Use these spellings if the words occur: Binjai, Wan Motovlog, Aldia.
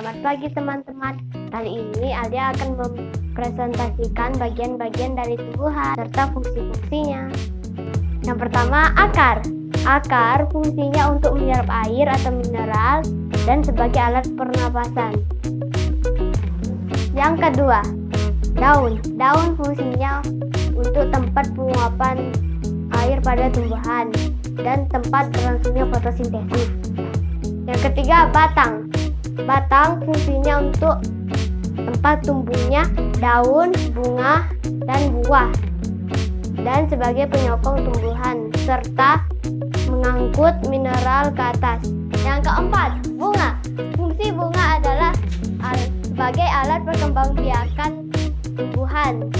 Selamat pagi teman-teman. Kali ini Aldia akan mempresentasikan bagian-bagian dari tumbuhan serta fungsi-fungsinya. Yang pertama, akar. Akar fungsinya untuk menyerap air atau mineral dan sebagai alat pernapasan. Yang kedua, daun. Daun fungsinya untuk tempat penguapan air pada tumbuhan dan tempat berlangsungnya fotosintesis. Yang ketiga, batang. Batang fungsinya untuk tempat tumbuhnya daun, bunga, dan buah, dan sebagai penyokong tumbuhan serta mengangkut mineral ke atas. Yang keempat, bunga. Fungsi bunga adalah sebagai alat perkembangbiakan tumbuhan.